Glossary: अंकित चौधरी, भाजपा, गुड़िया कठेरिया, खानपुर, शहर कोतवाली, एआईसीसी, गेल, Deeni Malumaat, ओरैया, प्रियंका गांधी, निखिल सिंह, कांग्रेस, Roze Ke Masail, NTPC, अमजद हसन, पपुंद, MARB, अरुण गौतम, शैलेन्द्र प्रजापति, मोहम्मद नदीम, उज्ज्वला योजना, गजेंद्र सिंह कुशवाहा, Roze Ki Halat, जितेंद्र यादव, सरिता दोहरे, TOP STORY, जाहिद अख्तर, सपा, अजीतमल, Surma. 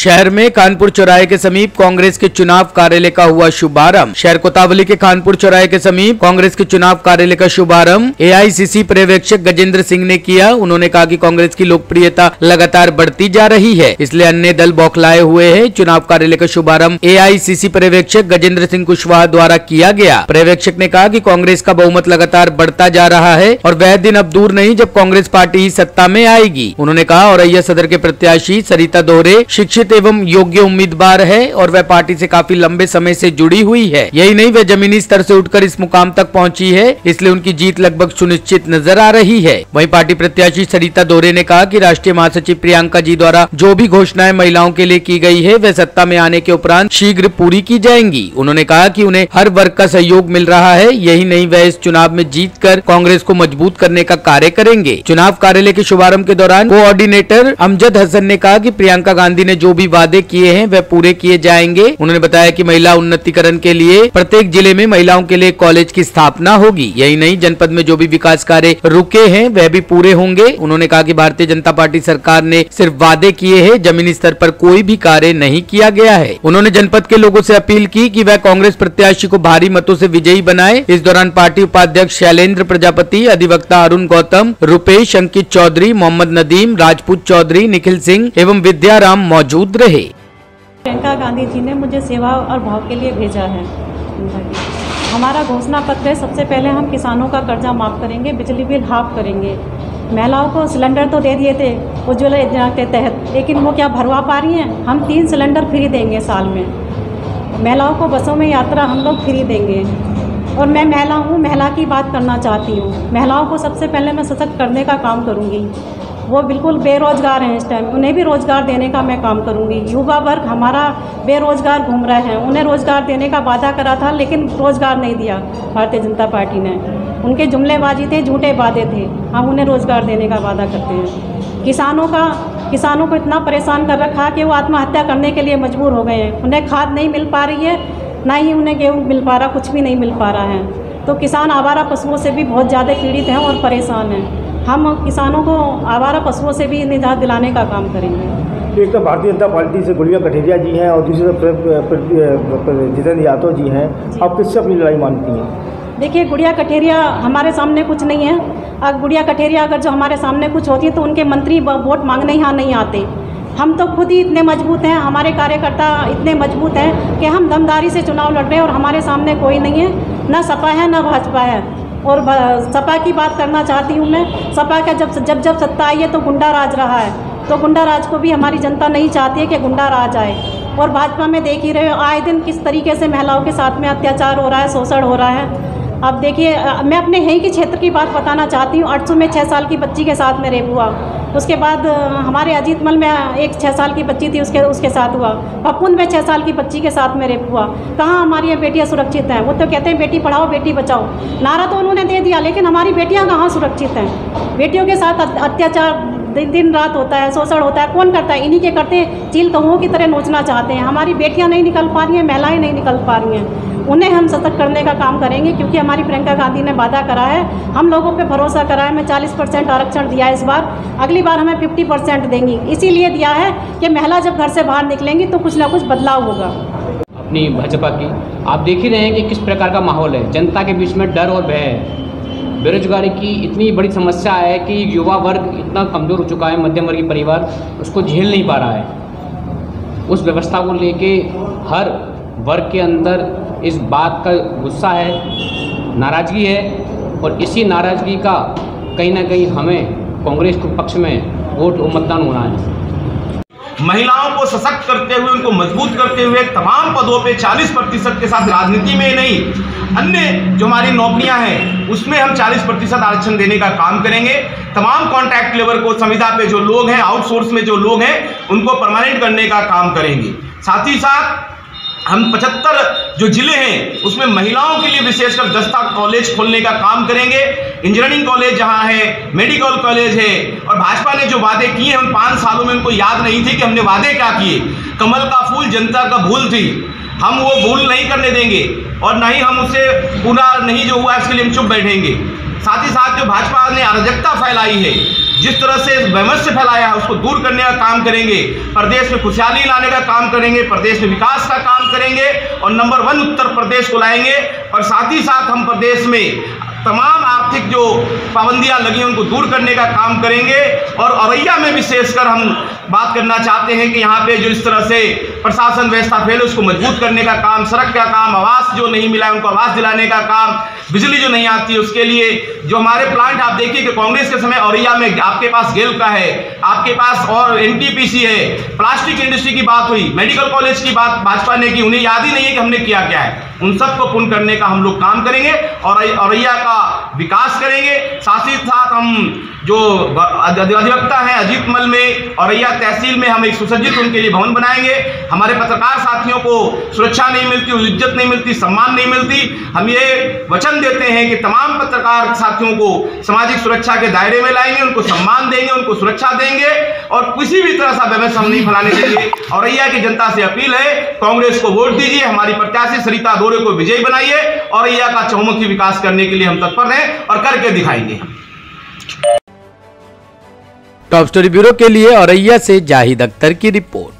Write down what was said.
शहर में खानपुर चौराहे के समीप कांग्रेस के चुनाव कार्यालय का हुआ शुभारंभ। शहर कोतवाली के खानपुर चौराहे के समीप कांग्रेस के चुनाव कार्यालय का शुभारंभ एआईसीसी पर्यवेक्षक गजेंद्र सिंह ने किया। उन्होंने कहा कि कांग्रेस की लोकप्रियता लगातार बढ़ती जा रही है, इसलिए अन्य दल बौखलाए हुए हैं। चुनाव कार्यालय का शुभारंभ एआईसीसी पर्यवेक्षक गजेंद्र सिंह कुशवाहा द्वारा किया गया। पर्यवेक्षक ने कहा कि कांग्रेस का बहुमत लगातार बढ़ता जा रहा है और वह दिन अब दूर नहीं जब कांग्रेस पार्टी ही सत्ता में आएगी। उन्होंने कहा औरैया सदर के प्रत्याशी सरिता दोहरे शिक्षित एवं योग्य उम्मीदवार है और वह पार्टी से काफी लंबे समय से जुड़ी हुई है। यही नहीं, वह जमीनी स्तर से उठकर इस मुकाम तक पहुंची है, इसलिए उनकी जीत लगभग सुनिश्चित नजर आ रही है। वहीं पार्टी प्रत्याशी सरिता दोहरे ने कहा कि राष्ट्रीय महासचिव प्रियंका जी द्वारा जो भी घोषणाएं महिलाओं के लिए की गई है वह सत्ता में आने के उपरांत शीघ्र पूरी की जाएंगी। उन्होंने कहा कि उन्हें हर वर्ग का सहयोग मिल रहा है, यही नहीं वह इस चुनाव में जीतकर कांग्रेस को मजबूत करने का कार्य करेंगे। चुनाव कार्यालय के शुभारंभ के दौरान कोऑर्डिनेटर अमजद हसन ने कहा कि प्रियंका गांधी ने जो भी वादे किए हैं वह पूरे किए जाएंगे। उन्होंने बताया कि महिला उन्नतिकरण के लिए प्रत्येक जिले में महिलाओं के लिए कॉलेज की स्थापना होगी। यही नहीं, जनपद में जो भी विकास कार्य रुके हैं वह भी पूरे होंगे। उन्होंने कहा कि भारतीय जनता पार्टी सरकार ने सिर्फ वादे किए हैं, जमीनी स्तर पर कोई भी कार्य नहीं किया गया है। उन्होंने जनपद के लोगों से अपील की कि वह कांग्रेस प्रत्याशी को भारी मतों से विजयी बनाए। इस दौरान पार्टी उपाध्यक्ष शैलेन्द्र प्रजापति, अधिवक्ता अरुण गौतम, रुपेश, अंकित चौधरी, मोहम्मद नदीम, राजपूत चौधरी, निखिल सिंह एवं विद्या राम मौजूद रहे। प्रियंका गांधी जी ने मुझे सेवा और भाव के लिए भेजा है। हमारा घोषणा पत्र है, सबसे पहले हम किसानों का कर्जा माफ करेंगे, बिजली बिल हाफ करेंगे, महिलाओं को सिलेंडर तो दे दिए थे उज्ज्वला योजना के तहत, लेकिन वो क्या भरवा पा रही हैं। हम 3 सिलेंडर फ्री देंगे साल में, महिलाओं को बसों में यात्रा हम लोग फ्री देंगे। और मैं महिला हूँ, महिला की बात करना चाहती हूँ। महिलाओं को सबसे पहले मैं सशक्त करने का काम करूँगी। वो बिल्कुल बेरोजगार हैं इस टाइम, उन्हें भी रोज़गार देने का मैं काम करूंगी। युवा वर्ग हमारा बेरोजगार घूम रहे हैं, उन्हें रोज़गार देने का वादा करा था लेकिन रोज़गार नहीं दिया भारतीय जनता पार्टी ने। उनके जुमलेबाजी थे, झूठे वादे थे। हम उन्हें रोज़गार देने का वादा करते हैं। किसानों को इतना परेशान कर रखा कि वो आत्महत्या करने के लिए मजबूर हो गए हैं। उन्हें खाद नहीं मिल पा रही है, ना ही उन्हें गेहूँ मिल पा रहा, कुछ भी नहीं मिल पा रहा है। तो किसान आवारा पशुओं से भी बहुत ज़्यादा पीड़ित हैं और परेशान हैं। हम किसानों को आवारा पशुओं से भी निजात दिलाने का काम करेंगे। एक तो भारतीय जनता पार्टी से गुड़िया कठेरिया जी हैं और दूसरी तरफ जितेंद्र यादव जी हैं। आप किससे अपनी लड़ाई मानती हैं? देखिए, गुड़िया कठेरिया हमारे सामने कुछ नहीं है। अब गुड़िया कठेरिया अगर जो हमारे सामने कुछ होती है तो उनके मंत्री वोट मांगने यहाँ नहीं आते। हम तो खुद ही इतने मजबूत हैं, हमारे कार्यकर्ता इतने मजबूत हैं कि हम दमदारी से चुनाव लड़ रहे हैं और हमारे सामने कोई नहीं है, ना सपा है ना भाजपा है। और सपा की बात करना चाहती हूँ मैं। सपा का जब सत्ता आई है तो गुंडा राज रहा है, तो गुंडा राज को भी हमारी जनता नहीं चाहती है कि गुंडा राज आए। और भाजपा में देख ही रहे हो आए दिन किस तरीके से महिलाओं के साथ में अत्याचार हो रहा है, शोषण हो रहा है। अब देखिए, मैं अपने यहीं के क्षेत्र की बात बताना चाहती हूँ। 800 में 6 साल की बच्ची के साथ में रेप हुआ। उसके बाद हमारे अजीतमल में एक 6 साल की बच्ची थी, उसके साथ हुआ। पपुंद में 6 साल की बच्ची के साथ में रेप हुआ। कहाँ हमारी ये बेटियाँ सुरक्षित हैं? वो तो कहते हैं बेटी पढ़ाओ बेटी बचाओ, नारा तो उन्होंने दे दिया, लेकिन हमारी बेटियाँ कहाँ सुरक्षित हैं? बेटियों के साथ अत्याचार दिन रात होता है, शोषण होता है। कौन करता है? इन्हीं के करते चील कौओं की तरह नोचना चाहते हैं। हमारी बेटियाँ नहीं निकल पा रही हैं, महिलाएँ नहीं निकल पा रही हैं। उन्हें हम सशक्त करने का काम करेंगे, क्योंकि हमारी प्रियंका गांधी ने वादा करा है, हम लोगों पे भरोसा करा है। मैं 40% आरक्षण दिया है इस बार, अगली बार हमें 50% देंगी। इसीलिए दिया है कि महिला जब घर से बाहर निकलेंगी तो कुछ ना कुछ बदलाव होगा। अपनी भाजपा की आप देख ही रहे हैं कि किस प्रकार का माहौल है। जनता के बीच में डर और भय है। बेरोजगारी की इतनी बड़ी समस्या है कि युवा वर्ग इतना कमज़ोर हो चुका है, मध्यम वर्गीय परिवार उसको झेल नहीं पा रहा है। उस व्यवस्था को लेके हर वर्ग के अंदर इस बात का गुस्सा है, नाराज़गी है, और इसी नाराज़गी का कहीं ना कहीं हमें कांग्रेस के पक्ष में वोट और मतदान होना है। महिलाओं को सशक्त करते हुए, उनको मजबूत करते हुए तमाम पदों पे 40% के साथ राजनीति में नहीं, अन्य जो हमारी नौकरियां हैं उसमें हम 40% आरक्षण देने का काम करेंगे। तमाम कॉन्ट्रैक्ट लेबर को, संविदा पे जो लोग हैं, आउटसोर्स में जो लोग हैं, उनको परमानेंट करने का काम करेंगे। साथ ही साथ हम 75 जो जिले हैं उसमें महिलाओं के लिए विशेषकर 10 कॉलेज खोलने का काम करेंगे। इंजीनियरिंग कॉलेज जहां है, मेडिकल कॉलेज है। और भाजपा ने जो वादे किए हैं उन 5 सालों में उनको याद नहीं थे कि हमने वादे क्या किए। कमल का फूल जनता का भूल थी, हम वो भूल नहीं करने देंगे और ना ही हम उसे पूरा नहीं जो हुआ इसके लिए हम चुप बैठेंगे। साथ ही साथ जो भाजपा ने अराजकता फैलाई है जिस तरह से वैमनस्य फैलाया है उसको दूर करने का काम करेंगे, प्रदेश में खुशहाली लाने का काम करेंगे, प्रदेश में विकास का काम करेंगे और नंबर 1 उत्तर प्रदेश को लाएंगे। और साथ ही साथ हम प्रदेश में तमाम आर्थिक जो पाबंदियां लगी उनको दूर करने का काम करेंगे। और ओरैया में विशेषकर हम बात करना चाहते हैं कि यहाँ पे जो इस तरह से प्रशासन व्यवस्था फेल उसको मजबूत करने का काम, सड़क का काम, आवास जो नहीं मिला है उनको आवास दिलाने का काम, बिजली जो नहीं आती उसके लिए जो हमारे प्लांट आप देखिए कि कांग्रेस के समय औरैया में आपके पास गेल का है, आपके पास और NTPC है, प्लास्टिक इंडस्ट्री की बात हुई, मेडिकल कॉलेज की बात भाजपा ने की, उन्हें याद ही नहीं है कि हमने किया क्या है। उन सबको पूर्ण करने का हम लोग काम करेंगे और औरैया का विकास करेंगे। साथ ही साथ हम जो अधिवक्ता हैं अजीतमल में औरैया तहसील में हम एक सुसज्जित उनके लिए भवन बनाएंगे। हमारे पत्रकार साथियों को सुरक्षा नहीं मिलती, इज्जत नहीं मिलती, सम्मान नहीं मिलती। हम ये वचन देते हैं कि तमाम पत्रकार साथियों को सामाजिक सुरक्षा के दायरे में लाएंगे, उनको सम्मान देंगे, उनको सुरक्षा देंगे और किसी भी तरह से वैमनस्य नहीं फैलाने देंगे। औरैया की जनता से अपील है, कांग्रेस को वोट दीजिए, हमारी प्रत्याशी सरिता दोहरे को विजयी बनाइए। औरैया का चहुमुखी विकास करने के लिए हम तत्पर हैं और करके दिखाएंगे। टॉप स्टोरी ब्यूरो के लिए औरैया से जाहिद अख्तर की रिपोर्ट।